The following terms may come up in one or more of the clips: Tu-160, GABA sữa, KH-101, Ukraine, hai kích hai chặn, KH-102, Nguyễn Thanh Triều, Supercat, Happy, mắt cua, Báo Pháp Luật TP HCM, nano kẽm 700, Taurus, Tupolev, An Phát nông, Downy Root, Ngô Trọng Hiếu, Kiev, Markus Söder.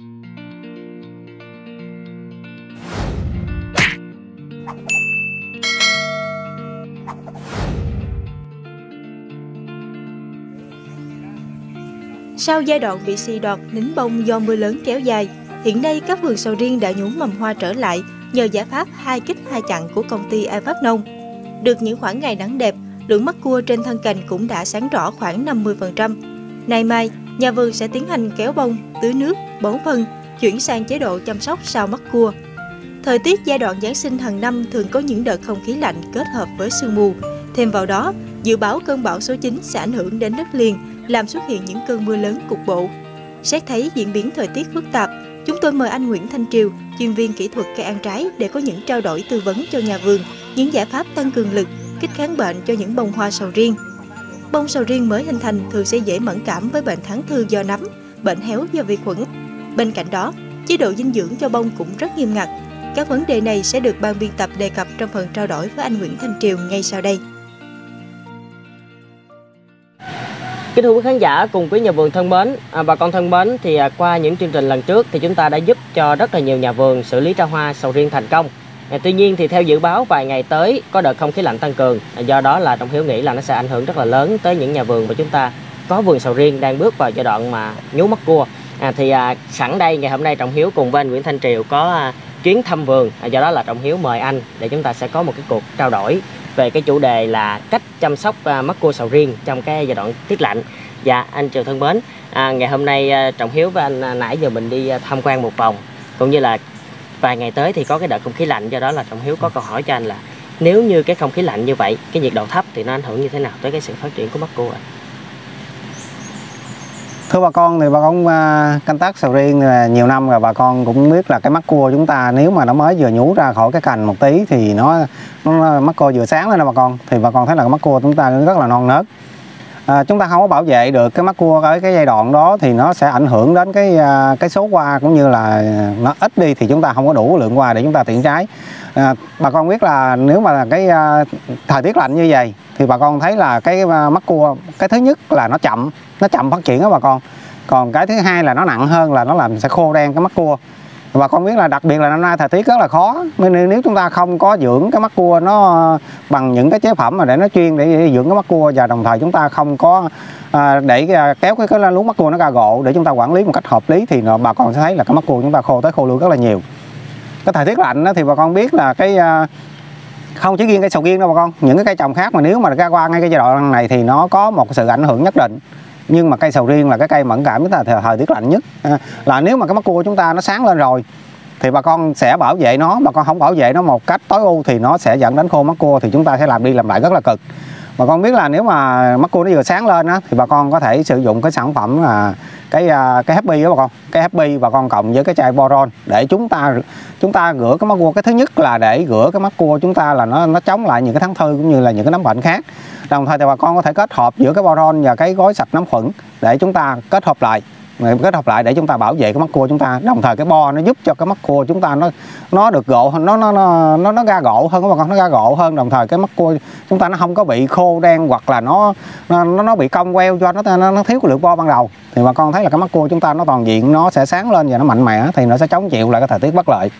Sau giai đoạn bị xì đọt, nín bông do mưa lớn kéo dài, hiện nay các vườn sầu riêng đã nhúng mầm hoa trở lại nhờ giải pháp 2 kích 2 chặn của công ty An Phát Nông. Được những khoảng ngày nắng đẹp, lượng mắt cua trên thân cành cũng đã sáng rõ khoảng 50%. Nay mai, nhà vườn sẽ tiến hành kéo bông, tưới nước, bón phân, chuyển sang chế độ chăm sóc sau mắt cua. Thời tiết giai đoạn Giáng sinh hàng năm thường có những đợt không khí lạnh kết hợp với sương mù. Thêm vào đó, dự báo cơn bão số 9 sẽ ảnh hưởng đến đất liền, làm xuất hiện những cơn mưa lớn cục bộ. Xét thấy diễn biến thời tiết phức tạp, chúng tôi mời anh Nguyễn Thanh Triều, chuyên viên kỹ thuật cây ăn trái để có những trao đổi tư vấn cho nhà vườn, những giải pháp tăng cường lực, kích kháng bệnh cho những bông hoa sầu riêng. Bông sầu riêng mới hình thành thường sẽ dễ mẫn cảm với bệnh thán thư do nấm, bệnh héo do vi khuẩn. Bên cạnh đó, chế độ dinh dưỡng cho bông cũng rất nghiêm ngặt. Các vấn đề này sẽ được ban biên tập đề cập trong phần trao đổi với anh Nguyễn Thanh Triều ngay sau đây. Kính thưa quý khán giả cùng quý nhà vườn thân mến, bà con thân mến, thì qua những chương trình lần trước thì chúng ta đã giúp cho rất là nhiều nhà vườn xử lý ra hoa sầu riêng thành công. Tuy nhiên thì theo dự báo vài ngày tới có đợt không khí lạnh tăng cường, do đó là Trọng Hiếu nghĩ là nó sẽ ảnh hưởng rất là lớn tới những nhà vườn mà chúng ta có vườn sầu riêng đang bước vào giai đoạn mà nhú mắt cua. Sẵn đây ngày hôm nay Trọng Hiếu cùng với anh Nguyễn Thanh Triều có chuyến thăm vườn, do đó là Trọng Hiếu mời anh để chúng ta sẽ có một cái cuộc trao đổi về cái chủ đề là cách chăm sóc mắt cua sầu riêng trong cái giai đoạn tiết lạnh. Dạ anh Triều thân mến, ngày hôm nay Trọng Hiếu và anh nãy giờ mình đi tham quan một vòng, cũng như là vài ngày tới thì có cái đợt không khí lạnh, do đó là Trọng Hiếu có câu hỏi cho anh là nếu như cái không khí lạnh như vậy, cái nhiệt độ thấp thì nó ảnh hưởng như thế nào tới cái sự phát triển của mắt cua ạ? Thưa bà con, thì bà con canh tác sầu riêng nhiều năm rồi, bà con cũng biết là cái mắt cua chúng ta nếu mà nó mới vừa nhú ra khỏi cái cành một tí thì nó mắt cua vừa sáng lên nè bà con, thì bà con thấy là cái mắt cua chúng ta rất là non nớt. Chúng ta không có bảo vệ được cái mắt cua ở cái giai đoạn đó thì nó sẽ ảnh hưởng đến cái số hoa, cũng như là nó ít đi thì chúng ta không có đủ lượng hoa để chúng ta tiện trái. Bà con biết là nếu mà cái thời tiết lạnh như vậy thì bà con thấy là cái mắt cua, cái thứ nhất là nó chậm phát triển đó bà con. Còn cái thứ hai là nó nặng hơn, là nó làm sẽ khô đen cái mắt cua. Bà con biết là đặc biệt là năm nay thời tiết rất là khó, nên nếu chúng ta không có dưỡng cái mắt cua nó bằng những cái chế phẩm mà để nó chuyên để dưỡng cái mắt cua, và đồng thời chúng ta không có để kéo cái luống mắt cua nó ra gộ để chúng ta quản lý một cách hợp lý, thì bà con sẽ thấy là cái mắt cua chúng ta khô tới khô luôn rất là nhiều. Cái thời tiết lạnh thì bà con biết là cái không chỉ riêng cây sầu riêng đâu bà con, những cái cây trồng khác mà nếu mà ra qua ngay cái giai đoạn này thì nó có một sự ảnh hưởng nhất định. Nhưng mà cây sầu riêng là cái cây mẫn cảm nhất thời tiết lạnh nhất, là nếu mà cái mắt cua chúng ta nó sáng lên rồi thì bà con sẽ bảo vệ nó, bà con không bảo vệ nó một cách tối ưu thì nó sẽ dẫn đến khô mắt cua, thì chúng ta sẽ làm đi làm lại rất là cực. Bà con biết là nếu mà mắt cua nó vừa sáng lên á thì bà con có thể sử dụng cái sản phẩm là cái Happy đó bà con. Cái Happy bà con cộng với cái chai boron để chúng ta rửa cái mắt cua. Cái thứ nhất là để rửa cái mắt cua chúng ta là nó chống lại những cái thán thư cũng như là những cái nấm bệnh khác. Đồng thời thì bà con có thể kết hợp giữa cái boron và cái gói sạch nấm khuẩn để chúng ta kết hợp lại để chúng ta bảo vệ cái mắt cua chúng ta. Đồng thời cái bo nó giúp cho cái mắt cua chúng ta nó được gộ, nó ra gộ hơn các bà con, nó ra gộ hơn. Đồng thời cái mắt cua chúng ta nó không có bị khô đen hoặc là nó bị cong queo do nó thiếu cái lượng bo ban đầu, thì bà con thấy là cái mắt cua chúng ta nó toàn diện, nó sẽ sáng lên và nó mạnh mẽ, thì nó sẽ chống chịu lại cái thời tiết bất lợi.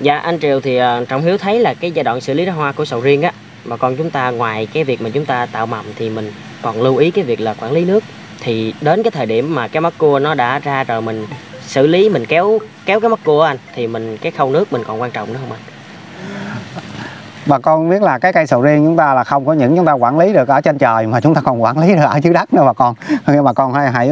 Dạ anh Triều, thì Trọng Hiếu thấy là cái giai đoạn xử lý ra hoa của sầu riêng á, bà con chúng ta ngoài cái việc mà chúng ta tạo mầm thì mình còn lưu ý cái việc là quản lý nước. Thì đến cái thời điểm mà cái mắt cua nó đã ra rồi mình xử lý, mình kéo cái mắt cua anh, thì cái khâu nước mình còn quan trọng nữa không anh? Bà con biết là cái cây sầu riêng chúng ta là không có những chúng ta quản lý được ở trên trời mà chúng ta còn quản lý được ở dưới đất nữa bà con. Nên bà con hãy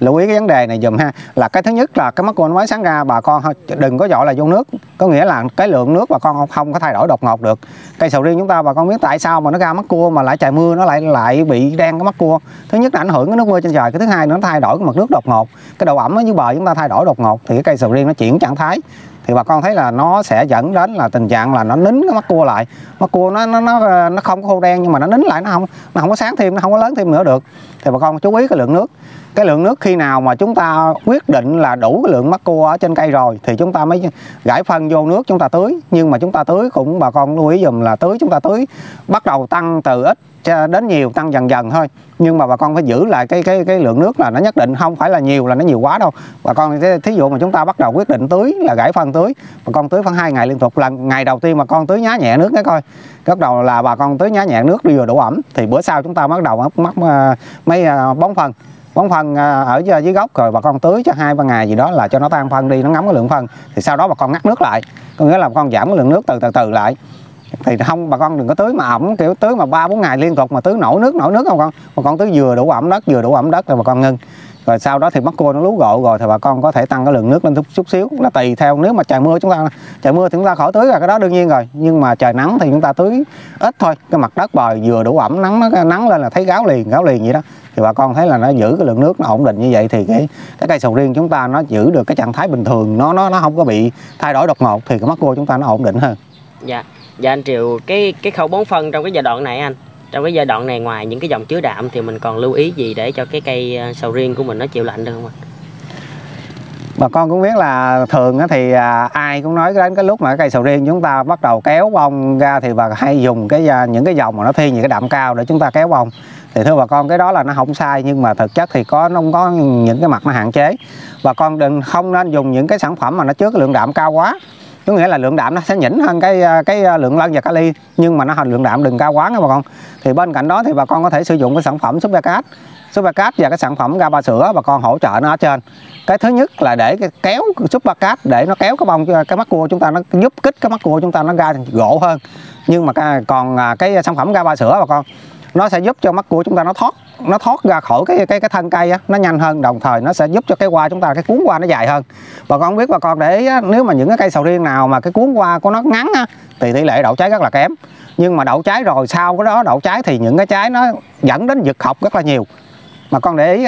lưu ý cái vấn đề này dùm ha. Là cái thứ nhất là cái mắt cua nó mới sáng ra, bà con đừng có dội là vô nước. Có nghĩa là cái lượng nước bà con không có thay đổi đột ngột được. Cây sầu riêng chúng ta bà con biết tại sao mà nó ra mắt cua mà lại trời mưa nó lại bị đen cái mắt cua. Thứ nhất là ảnh hưởng cái nước mưa trên trời, cái thứ hai nó thay đổi cái mực nước đột ngột. Cái độ ẩm ở dưới bờ chúng ta thay đổi đột ngột thì cái cây sầu riêng nó chuyển trạng thái. Thì bà con thấy là nó sẽ dẫn đến là tình trạng là nó nín cái mắt cua lại. Mắt cua nó không có khô đen nhưng mà nó nín lại, nó không có sáng thêm, nó không có lớn thêm nữa được. Thì bà con chú ý cái lượng nước. Cái lượng nước khi nào mà chúng ta quyết định là đủ cái lượng mắt cua ở trên cây rồi thì chúng ta mới rải phân vô nước chúng ta tưới. Nhưng mà chúng ta tưới cũng bà con lưu ý dùm là tưới, chúng ta tưới bắt đầu tăng từ ít đến nhiều, tăng dần dần thôi. Nhưng mà bà con phải giữ lại cái lượng nước là nó nhất định, không phải là nó nhiều quá đâu. Bà con thí dụ mà chúng ta bắt đầu quyết định tưới là gãy phân tưới, bà con tưới khoảng 2 ngày liên tục, là ngày đầu tiên mà con tưới nhá nhẹ nước cái coi. Bắt đầu là bà con tưới nhá nhẹ nước đi vừa đủ ẩm thì bữa sau chúng ta bắt đầu mắc mấy bón phân ở dưới gốc, rồi bà con tưới cho 2-3 ngày gì đó là cho nó tan phân đi, nó ngấm cái lượng phân, thì sau đó bà con ngắt nước lại, có nghĩa là bà con giảm cái lượng nước từ từ lại. Thì không, bà con đừng có tưới mà ẩm, kiểu tưới mà 3-4 ngày liên tục mà tưới nổi nước không con. Bà con tưới vừa đủ ẩm đất rồi bà con ngưng. Rồi sau đó thì mắc cua nó lú gộ rồi thì bà con có thể tăng cái lượng nước lên chút xíu, là tùy theo. Nếu mà trời mưa thì chúng ta khỏi tưới rồi, cái đó đương nhiên rồi. Nhưng mà trời nắng thì chúng ta tưới ít thôi, cái mặt đất bờ vừa đủ ẩm, nắng lên là thấy gáo liền vậy đó. Thì bà con thấy là nó giữ cái lượng nước nó ổn định như vậy thì cái cây sầu riêng chúng ta nó giữ được cái trạng thái bình thường, nó không có bị thay đổi đột ngột thì cái mắc cua chúng ta nó ổn định hơn. Dạ. Dạ anh Triều, cái khâu bón phân trong cái giai đoạn này anh, trong cái giai đoạn này ngoài những cái dòng chứa đạm thì mình còn lưu ý gì để cho cái cây sầu riêng của mình nó chịu lạnh được không anh? Bà con cũng biết là thường thì ai cũng nói đến cái lúc mà cây sầu riêng chúng ta bắt đầu kéo bông ra thì bà hay dùng những cái dòng mà nó thiên về cái đạm cao để chúng ta kéo bông. Thì thưa bà con, cái đó là nó không sai, nhưng mà thực chất thì nó có những cái mặt nó hạn chế. Bà con không nên dùng những cái sản phẩm mà nó chứa cái lượng đạm cao quá. Có nghĩa là lượng đạm nó sẽ nhỉnh hơn cái lượng lân và kali, nhưng mà lượng đạm đừng cao quá nha bà con. Thì bên cạnh đó thì bà con có thể sử dụng cái sản phẩm Supercat và cái sản phẩm GABA sữa, bà con hỗ trợ nó ở trên. Cái thứ nhất là để cái kéo Supercat để nó kéo cái bông, cái mắt cua chúng ta, nó giúp kích cái mắt cua chúng ta nó ra gỗ hơn. Nhưng mà còn cái sản phẩm GABA sữa bà con, nó sẽ giúp cho mắt cua chúng ta nó thoát ra khỏi cái thân cây á, nó nhanh hơn, đồng thời nó sẽ giúp cho cái hoa chúng ta, cái cuốn hoa nó dài hơn. Bà con biết, bà con để ý á, nếu mà những cái cây sầu riêng nào mà cái cuốn hoa của nó ngắn á, thì tỷ lệ đậu trái rất là kém. Nhưng mà đậu trái rồi sau cái đó đậu trái thì những cái trái nó dẫn đến giật học rất là nhiều. Bà con để ý,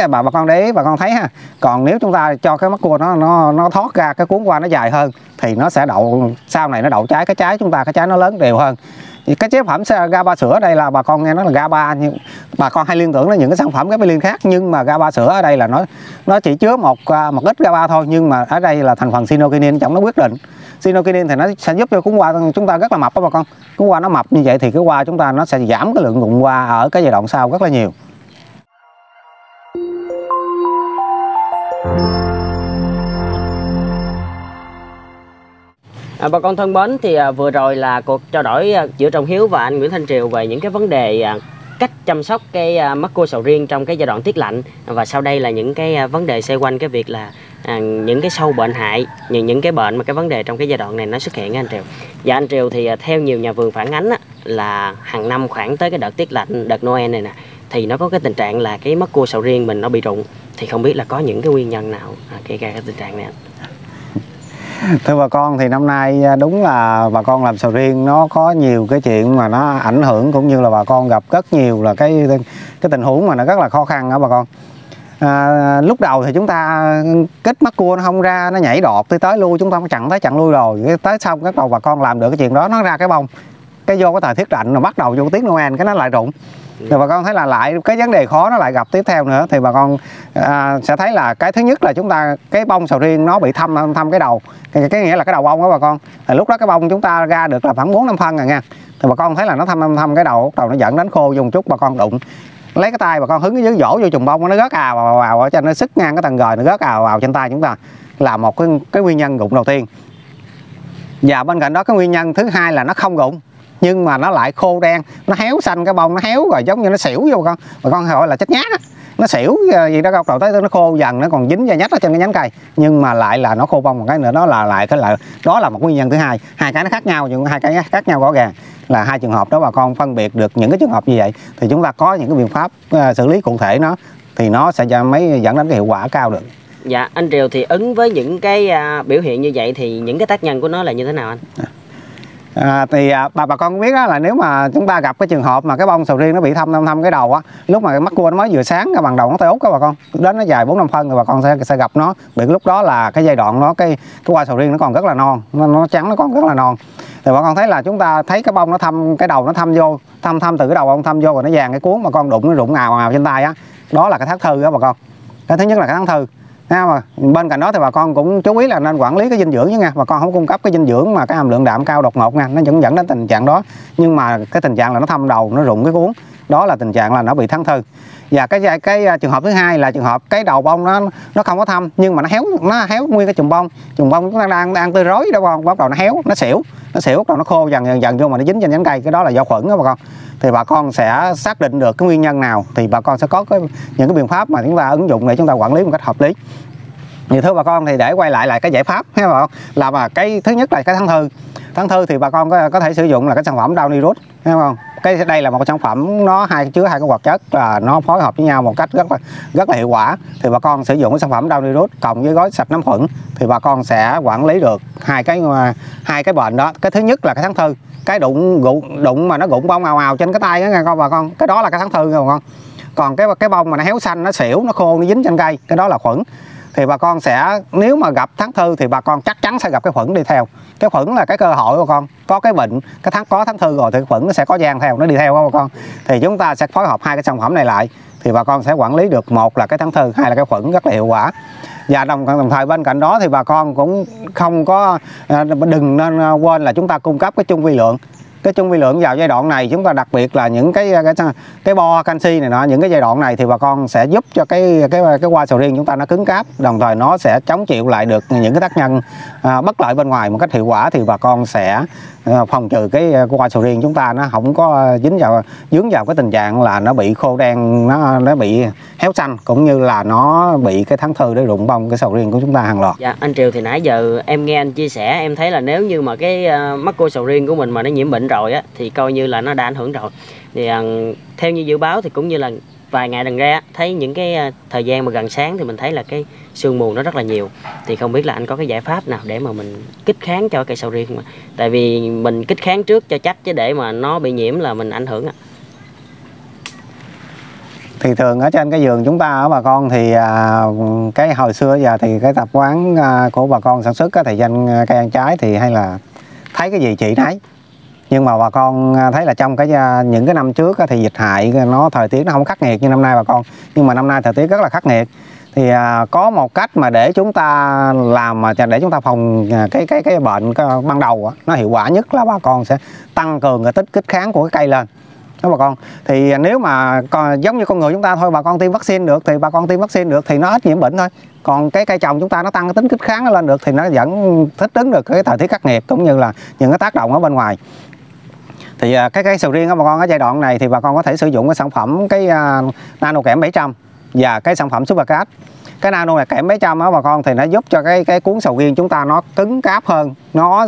bà con thấy ha. Còn nếu chúng ta cho cái mắt cua nó thoát ra, cái cuốn hoa nó dài hơn thì nó sẽ đậu, sau này nó đậu trái, cái trái nó lớn đều hơn. Cái chế phẩm GABA sữa ở đây là bà con nghe nói là GABA, nhưng bà con hay liên tưởng đến những cái sản phẩm cái bên khác, nhưng mà GABA sữa ở đây là nó chỉ chứa một ít GABA thôi, nhưng mà ở đây là thành phần cyanokinin trong nó quyết định. Cyanokinin thì nó sẽ giúp cho cuống hoa chúng ta rất là mập đó bà con. Cuống hoa nó mập như vậy thì cái hoa chúng ta nó sẽ giảm cái lượng rụng hoa ở cái giai đoạn sau rất là nhiều. Bà con thân mến, thì vừa rồi là cuộc trao đổi giữa Trọng Hiếu và anh Nguyễn Thanh Triều về những cái vấn đề cách chăm sóc cái mắc cua sầu riêng trong cái giai đoạn tiết lạnh, và sau đây là những cái vấn đề xoay quanh cái việc là những cái sâu bệnh hại, những cái bệnh mà cái vấn đề trong cái giai đoạn này nó xuất hiện anh Triều. Và anh Triều thì theo nhiều nhà vườn phản ánh là hàng năm khoảng tới cái đợt tiết lạnh, đợt Noel này nè, thì nó có cái tình trạng là cái mắc cua sầu riêng mình nó bị rụng, thì không biết là có những cái nguyên nhân nào gây ra cái tình trạng này? Thưa bà con, thì năm nay đúng là bà con làm sầu riêng nó có nhiều cái chuyện mà nó ảnh hưởng, cũng như là bà con gặp rất nhiều là cái tình huống mà nó rất là khó khăn đó bà con. Lúc đầu thì chúng ta kích mắt cua nó không ra, nó nhảy đột tới lui, chúng ta chặn tới chặn lui rồi, tới xong bắt đầu bà con làm được cái chuyện đó, nó ra cái bông, cái vô cái thời tiết lạnh rồi bắt đầu vô tiết Noel cái nó lại rụng. Rồi bà con thấy là lại cái vấn đề khó nó lại gặp tiếp theo nữa. Thì bà con sẽ thấy là cái thứ nhất là chúng ta cái bông sầu riêng nó bị thâm cái đầu, cái nghĩa là cái đầu bông đó bà con. Thì lúc đó cái bông chúng ta ra được là khoảng 4-5 phân rồi nha. Thì bà con thấy là nó thâm cái đầu nó dẫn đến khô dùng chút, bà con đụng lấy cái tay bà con hứng cái dưới vỗ vô chùm bông nó rớt ào vào ở trên, nó sứt ngang cái tầng gời, nó rớt ào vào trên tay chúng ta, là một cái nguyên nhân rụng đầu tiên. Và bên cạnh đó cái nguyên nhân thứ hai là nó không rụng nhưng mà nó lại khô đen, nó héo xanh, cái bông nó héo rồi giống như nó xỉu vô con. Bà con gọi là chết nhát á, nó xỉu gì đó, góc đầu tới nó khô dần, nó còn dính da nhách ở trên cái nhánh cây, nhưng mà lại là nó khô bông. Một cái nữa đó là lại cái là đó là một nguyên nhân thứ hai. Hai cái nó khác nhau, nhưng hai cái khác nhau rõ ràng là hai trường hợp đó. Bà con phân biệt được những cái trường hợp như vậy thì chúng ta có những cái biện pháp xử lý cụ thể nó, thì nó sẽ mới dẫn đến cái hiệu quả cao được. Dạ anh Triều, thì ứng với những cái biểu hiện như vậy thì những cái tác nhân của nó là như thế nào anh? Bà con biết đó, là nếu mà chúng ta gặp cái trường hợp mà cái bông sầu riêng nó bị thâm cái đầu á, lúc mà cái mắt cua nó mới vừa sáng cái bằng đầu nó tơi út các bà con, đến nó dài 4-5 phân rồi bà con sẽ gặp nó bị. Lúc đó là cái giai đoạn nó cái hoa sầu riêng nó còn rất là non, nó trắng nó còn rất là non. Thì bà con thấy là chúng ta thấy cái bông nó thâm cái đầu, nó thâm vô, thâm từ cái đầu bông thâm vô rồi nó vàng cái cuốn, mà con đụng nó rụng ào trên tay á, đó là cái thác thư đó bà con. Cái thứ nhất là cái thác thư. Mà bên cạnh đó thì bà con cũng chú ý là nên quản lý cái dinh dưỡng nha. Bà con không cung cấp cái dinh dưỡng mà cái hàm lượng đạm cao đột ngột nha, nó vẫn dẫn đến tình trạng đó. Nhưng mà cái tình trạng là nó thâm đầu, nó rụng cái cuốn, đó là tình trạng là nó bị thắng thư. Và cái trường hợp thứ hai là trường hợp cái đầu bông nó không có thâm nhưng mà nó héo nguyên cái chùm bông. Chùm bông nó đang tươi rối đó con, bắt đầu nó héo, nó xỉu rồi nó khô dần vô mà nó dính trên nhánh cây, cái đó là do khuẩn đó bà con. Thì bà con sẽ xác định được cái nguyên nhân nào thì bà con sẽ có những cái biện pháp mà chúng ta ứng dụng để chúng ta quản lý một cách hợp lý. Như thưa bà con thì để quay lại cái giải pháp ha bà con, là mà cái thứ nhất là cái thắng thư. Thắng thư thì bà con có thể sử dụng là cái sản phẩm Downy Root, thấy không? Cái đây là một sản phẩm nó chứa hai cái hoạt chất là nó phối hợp với nhau một cách rất là hiệu quả. Thì bà con sử dụng cái sản phẩm Downy Root cộng với gói sạch nấm khuẩn thì bà con sẽ quản lý được hai cái bệnh đó. Cái thứ nhất là cái thắng thư, cái đụng mà nó rụng bông ào ào trên cái tay đó nha con bà con, cái đó là cái thắng thư nha bà con. Còn cái bông mà nó héo xanh, nó xỉu, nó khô, nó dính trên cây, cái đó là khuẩn. Thì bà con sẽ, nếu mà gặp thắng thư thì bà con chắc chắn sẽ gặp cái khuẩn đi theo. Cái khuẩn là cái cơ hội bà con, có cái bệnh, có thắng thư rồi thì khuẩn nó sẽ có gian theo, nó đi theo đó bà con. Thì chúng ta sẽ phối hợp hai cái sản phẩm này lại thì bà con sẽ quản lý được, một là cái thắng thư, hai là cái khuẩn rất là hiệu quả. Và đồng thời bên cạnh đó thì bà con cũng đừng nên quên là chúng ta cung cấp cái chung vi lượng. Cái chung vi lượng vào giai đoạn này chúng ta đặc biệt là những cái bo canxi này nọ, những cái giai đoạn này thì bà con sẽ giúp cho cái hoa sầu riêng chúng ta nó cứng cáp, đồng thời nó sẽ chống chịu lại được những cái tác nhân bất lợi bên ngoài một cách hiệu quả. Thì bà con sẽ phòng trừ cái hoa sầu riêng chúng ta nó không có dướng vào cái tình trạng là nó bị khô đen, nó bị héo xanh, cũng như là nó bị cái thắng thư để rụng bông cái sầu riêng của chúng ta hàng loạt. Dạ, anh Triều thì nãy giờ em nghe anh chia sẻ em thấy là nếu như mà cái mắc cô sầu riêng của mình mà nó nhiễm bệnh rồi á thì coi như là nó đã ảnh hưởng rồi. Thì theo như dự báo thì cũng như là vài ngày gần ra thấy những cái thời gian mà gần sáng thì mình thấy là cái sương mù nó rất là nhiều, thì không biết là anh có cái giải pháp nào để mà mình kích kháng cho cây sầu riêng không? Tại vì mình kích kháng trước cho chắc chứ để mà nó bị nhiễm là mình ảnh hưởng. Thì thường ở trên cái vườn chúng ta ở bà con thì cái hồi xưa giờ thì cái tập quán của bà con sản xuất cái thời gian cây ăn trái thì hay là thấy cái gì chị thấy. Nhưng mà bà con thấy là trong những cái năm trước thì dịch hại nó thời tiết nó không khắc nghiệt như năm nay bà con. Nhưng mà năm nay thời tiết rất là khắc nghiệt. Thì có một cách mà để chúng ta làm mà để chúng ta phòng cái bệnh ban đầu nó hiệu quả nhất là bà con sẽ tăng cường cái tích kích kháng của cái cây lên. Đó bà con. Thì nếu mà giống như con người chúng ta thôi, bà con tiêm vaccine được thì bà con tiêm vaccine được thì nó ít nhiễm bệnh thôi. Còn cái cây trồng chúng ta nó tăng cái tính kích kháng nó lên được thì nó vẫn thích ứng được cái thời tiết khắc nghiệt cũng như là những cái tác động ở bên ngoài. Thì cái sầu riêng đó bà con, ở giai đoạn này thì bà con có thể sử dụng cái sản phẩm cái nano kẽm 700 và cái sản phẩm Supercat. Cái nano kẽm 700 đó bà con thì nó giúp cho cái cuốn sầu riêng chúng ta nó cứng cáp hơn, nó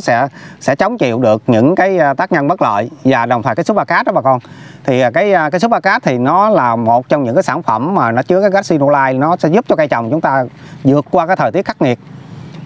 sẽ chống chịu được những cái tác nhân bất lợi. Và đồng thời cái Supercat đó bà con thì cái Supercat thì nó là một trong những cái sản phẩm mà nó chứa cái carcinoline, nó sẽ giúp cho cây trồng chúng ta vượt qua cái thời tiết khắc nghiệt.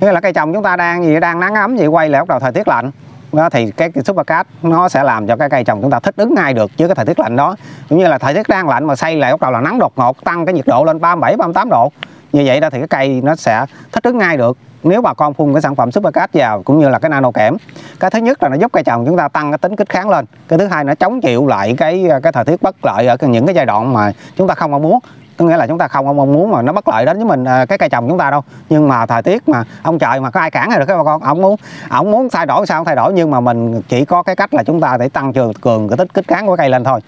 Nghĩa là cây trồng chúng ta đang nắng ấm vậy, quay lại bắt đầu thời tiết lạnh đó, thì cái Supercat nó sẽ làm cho cái cây trồng chúng ta thích ứng ngay được với cái thời tiết lạnh đó. Cũng như là thời tiết đang lạnh mà xây lại bắt đầu là nắng đột ngột, tăng cái nhiệt độ lên 37, 38 độ. Như vậy đó thì cái cây nó sẽ thích ứng ngay được nếu bà con phun cái sản phẩm Supercat vào cũng như là cái nano kẽm. Cái thứ nhất là nó giúp cây trồng chúng ta tăng cái tính kích kháng lên. Cái thứ hai nó chống chịu lại cái thời tiết bất lợi ở những cái giai đoạn mà chúng ta không mong muốn. Có nghĩa là chúng ta không mong muốn mà nó bất lợi đến với mình cái cây trồng chúng ta đâu, nhưng mà thời tiết mà ông trời mà có ai cản được các bà con. Ông muốn thay đổi sao không thay đổi, nhưng mà mình chỉ có cái cách là chúng ta để tăng cường cái tích kích kháng của cây lên thôi.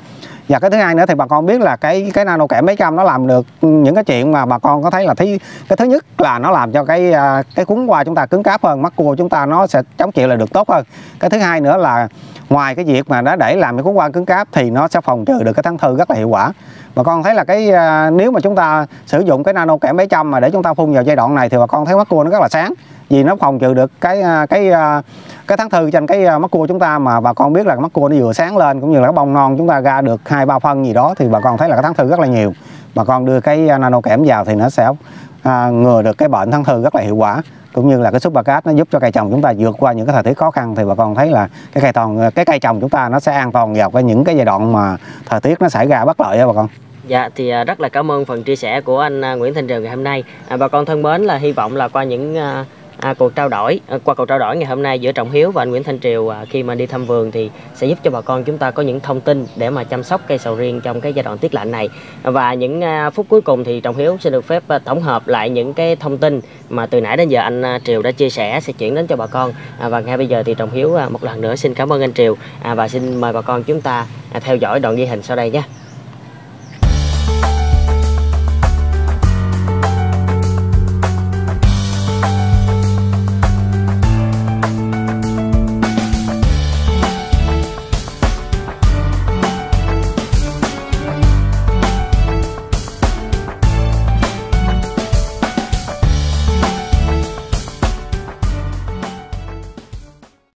Và cái thứ hai nữa thì bà con biết là cái nano kẽm 700 nó làm được những cái chuyện mà bà con có thấy là cái thứ nhất là nó làm cho cái cuốn hoa chúng ta cứng cáp hơn, mắt cua chúng ta nó sẽ chống chịu là được tốt hơn. Cái thứ hai nữa là ngoài cái việc mà nó để làm cái cuốn hoa cứng cáp thì nó sẽ phòng trừ được cái thắng thư rất là hiệu quả. Bà con thấy là nếu mà chúng ta sử dụng cái nano kẽm 700 mà để chúng ta phun vào giai đoạn này thì bà con thấy mắt cua nó rất là sáng, vì nó phòng trừ được cái thắng thư trên cái mắt cua chúng ta. Mà bà con biết là mắt cua nó vừa sáng lên cũng như là cái bông non chúng ta ra được 2-3 phân gì đó thì bà con thấy là cái thắng thư rất là nhiều. Bà con đưa cái nano kẽm vào thì nó sẽ ngừa được cái bệnh thắng thư rất là hiệu quả, cũng như là cái Supercat nó giúp cho cây trồng chúng ta vượt qua những cái thời tiết khó khăn. Thì bà con thấy là cái cây trồng chúng ta nó sẽ an toàn vào những cái giai đoạn mà thời tiết nó xảy ra bất lợi đó bà con. Dạ, thì rất là cảm ơn phần chia sẻ của anh Nguyễn Thanh Triều ngày hôm nay. Bà con thân mến, là hy vọng là qua những cuộc trao đổi ngày hôm nay giữa Trọng Hiếu và anh Nguyễn Thanh Triều khi mà đi thăm vườn thì sẽ giúp cho bà con chúng ta có những thông tin để mà chăm sóc cây sầu riêng trong cái giai đoạn tiết lạnh này. Và những phút cuối cùng thì Trọng Hiếu sẽ được phép tổng hợp lại những cái thông tin mà từ nãy đến giờ anh Triều đã chia sẻ sẽ chuyển đến cho bà con. Và ngay bây giờ thì Trọng Hiếu một lần nữa xin cảm ơn anh Triều và xin mời bà con chúng ta theo dõi đoạn ghi hình sau đây nhé.